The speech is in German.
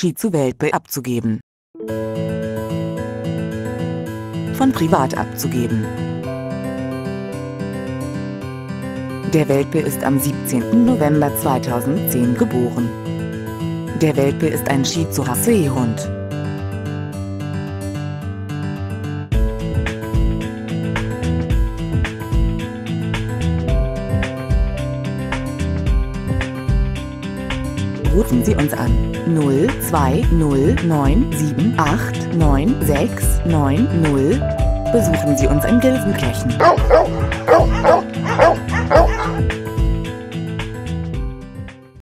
Shih Tzu Welpe abzugeben. Von privat abzugeben. Der Welpe ist am 17. November 2010 geboren. Der Welpe ist ein Shih Tzu Haseehund. Rufen Sie uns an 0209789 690. Besuchen Sie uns in Gelsenkirchen.